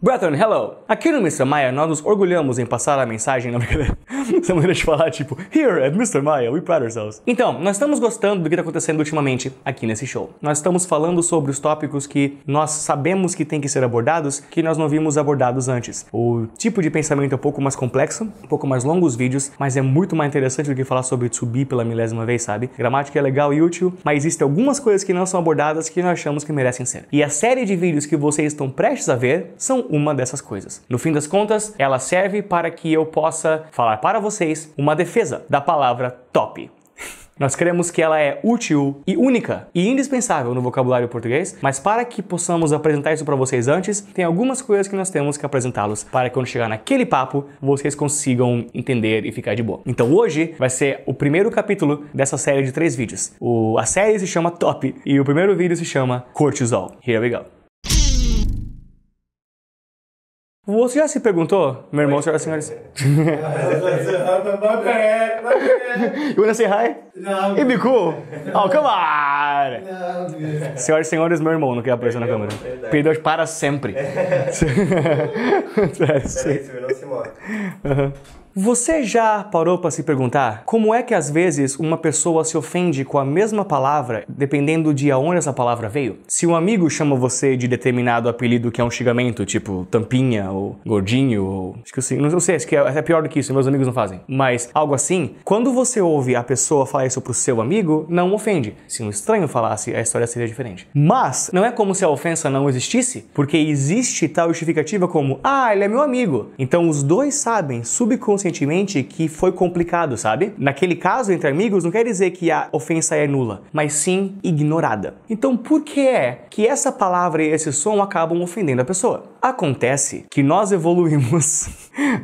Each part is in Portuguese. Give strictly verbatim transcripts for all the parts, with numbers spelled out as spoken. Brethren, hello! Aqui no mister Maya nós nos orgulhamos em passar a mensagem, na brincadeira, essa maneira de falar tipo Here at mister Maya, we pride ourselves. Então, nós estamos gostando do que está acontecendo ultimamente aqui nesse show. Nós estamos falando sobre os tópicos que nós sabemos que tem que ser abordados, que nós não vimos abordados antes. O tipo de pensamento é um pouco mais complexo, um pouco mais longo os vídeos, mas é muito mais interessante do que falar sobre tsubi pela milésima vez, sabe? Gramática é legal e útil, mas existem algumas coisas que não são abordadas que nós achamos que merecem ser. E a série de vídeos que vocês estão prestes a ver são uma dessas coisas. No fim das contas, ela serve para que eu possa falar para vocês uma defesa da palavra top. Nós queremos que ela é útil e única e indispensável no vocabulário português, mas para que possamos apresentar isso para vocês antes, tem algumas coisas que nós temos que apresentá-los para que quando chegar naquele papo, vocês consigam entender e ficar de boa. Então hoje vai ser o primeiro capítulo dessa série de três vídeos. O, a série se chama Top e o primeiro vídeo se chama Cortisol. Here we go. Você já se perguntou, meu irmão, senhoras e senhores? You wanna say hi? No. It'd be cool. Oh, come on! No. Senhoras e senhores, meu irmão não quer aparecer na câmera. Perdeu para sempre. Aham. Você já parou para se perguntar como é que às vezes uma pessoa se ofende com a mesma palavra dependendo de aonde essa palavra veio? Se um amigo chama você de determinado apelido que é um xingamento, tipo tampinha ou gordinho ou... Acho que assim, não sei, acho que é pior do que isso, meus amigos não fazem. Mas algo assim, quando você ouve a pessoa falar isso pro seu amigo, não ofende. Se um estranho falasse, a história seria diferente. Mas não é como se a ofensa não existisse, porque existe tal justificativa como ah, ele é meu amigo. Então os dois sabem subconscientemente que foi complicado, sabe? Naquele caso, entre amigos, não quer dizer que a ofensa é nula, mas sim ignorada. Então, por que é que essa palavra e esse som acabam ofendendo a pessoa? Acontece que nós evoluímos...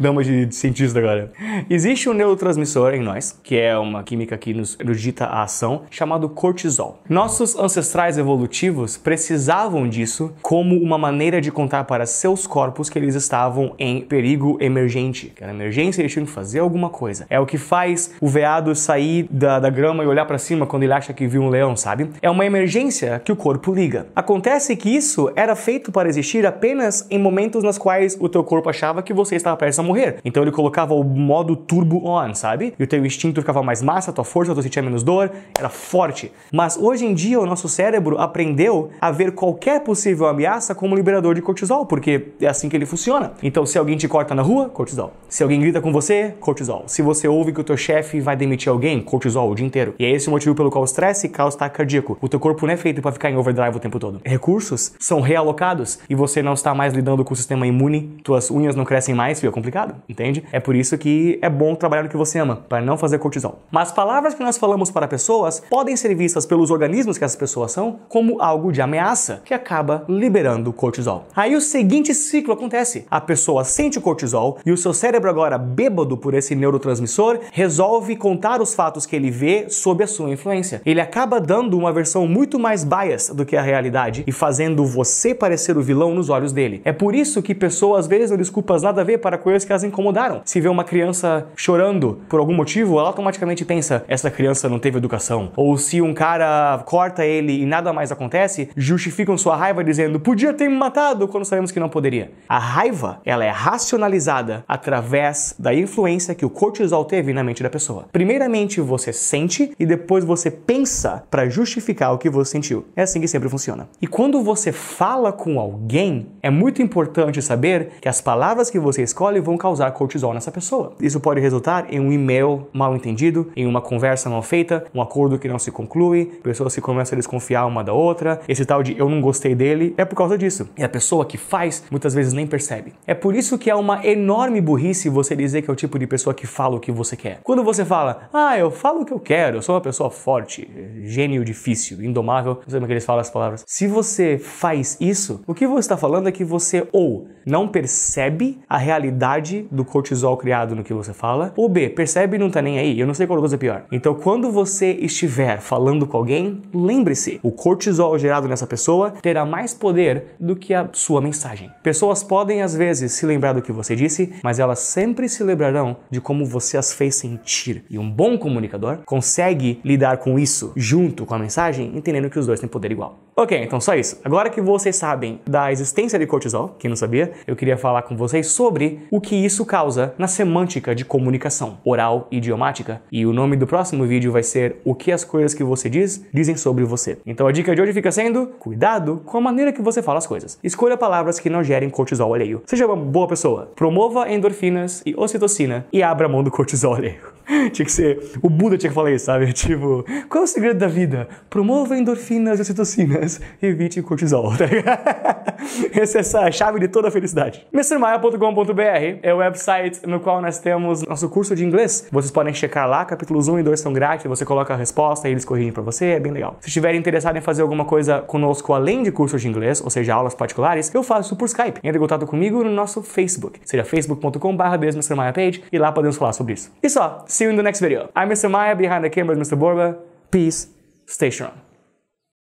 Dá uma de cientista agora. Existe um neurotransmissor em nós, que é uma química que nos dita a ação, chamado cortisol. Nossos ancestrais evolutivos precisavam disso como uma maneira de contar para seus corpos que eles estavam em perigo emergente. Que era emergência, eles tinham que fazer alguma coisa. É o que faz o veado sair da, da grama e olhar para cima quando ele acha que viu um leão, sabe? É uma emergência que o corpo liga. Acontece que isso era feito para existir apenas em momentos nos quais o teu corpo achava que você estava prestes a morrer. Então ele colocava o modo turbo on, sabe? E o teu instinto ficava mais massa, a tua força, tu sentia menos dor, era forte. Mas hoje em dia o nosso cérebro aprendeu a ver qualquer possível ameaça como liberador de cortisol, porque é assim que ele funciona. Então se alguém te corta na rua, cortisol. Se alguém grita com você, cortisol. Se você ouve que o teu chefe vai demitir alguém, cortisol o dia inteiro. E é esse o motivo pelo qual o estresse causa ataque cardíaco. O teu corpo não é feito para ficar em overdrive o tempo todo. Recursos são realocados e você não está mais lidando com o sistema imune, tuas unhas não crescem mais, fica complicado, entende? É por isso que é bom trabalhar no que você ama, para não fazer cortisol. Mas palavras que nós falamos para pessoas podem ser vistas pelos organismos que essas pessoas são como algo de ameaça, que acaba liberando cortisol. Aí o seguinte ciclo acontece. A pessoa sente o cortisol e o seu cérebro agora, bêbado por esse neurotransmissor, resolve contar os fatos que ele vê sob a sua influência. Ele acaba dando uma versão muito mais biased do que a realidade e fazendo você parecer o vilão nos olhos dele. É por isso que pessoas às vezes não desculpas nada a ver para coisas que as incomodaram. Se vê uma criança chorando por algum motivo, ela automaticamente pensa, essa criança não teve educação. Ou se um cara corta ele e nada mais acontece, justificam sua raiva dizendo, podia ter me matado, quando sabemos que não poderia. A raiva, ela é racionalizada através da influência que o cortisol teve na mente da pessoa. Primeiramente você sente e depois você pensa para justificar o que você sentiu. É assim que sempre funciona. E quando você fala com alguém, é muito importante saber que as palavras que você escolhe vão causar cortisol nessa pessoa. Isso pode resultar em um e-mail mal entendido, em uma conversa mal feita, um acordo que não se conclui, pessoas que começam a desconfiar uma da outra, esse tal de eu não gostei dele, é por causa disso. E a pessoa que faz, muitas vezes nem percebe. É por isso que é uma enorme burrice você dizer que é o tipo de pessoa que fala o que você quer. Quando você fala, ah, eu falo o que eu quero, eu sou uma pessoa forte, gênio difícil, indomável, não sei como é que eles falam as palavras. Se você faz isso, o que você está falando é que você ou não percebe a realidade do cortisol criado no que você fala, ou B, percebe e não tá nem aí, eu não sei qual coisa é pior. Então quando você estiver falando com alguém, lembre-se, o cortisol gerado nessa pessoa terá mais poder do que a sua mensagem. Pessoas podem às vezes se lembrar do que você disse, mas elas sempre se lembrarão de como você as fez sentir. E um bom comunicador consegue lidar com isso junto com a mensagem, entendendo que os dois têm poder igual. Ok, então só isso. Agora que vocês sabem da existência de cortisol, quem não sabia, eu queria falar com vocês sobre o que isso causa na semântica de comunicação oral e idiomática. E o nome do próximo vídeo vai ser O que as coisas que você diz dizem sobre você. Então a dica de hoje fica sendo: cuidado com a maneira que você fala as coisas. Escolha palavras que não gerem cortisol alheio. Seja uma boa pessoa. Promova endorfinas e ocitocina e abra mão do cortisol alheio. Tinha que ser... O Buda tinha que falar isso, sabe? Tipo, qual é o segredo da vida? Promova endorfinas e ocitocinas, evite cortisol, tá ligado? Essa é essa chave de toda a felicidade. mister maia ponto com ponto br é o website no qual nós temos nosso curso de inglês. Vocês podem checar lá, capítulos um e dois são grátis, você coloca a resposta e eles corrigem pra você, é bem legal. Se estiverem interessados em fazer alguma coisa conosco além de cursos de inglês, ou seja, aulas particulares, eu faço por Skype. Entre em contato comigo no nosso Facebook, seja facebook ponto com barra mister maia page, e lá podemos falar sobre isso. E só, see you in the next video. I'm mister Maya, behind the cameras mister Borba. Peace, stay strong.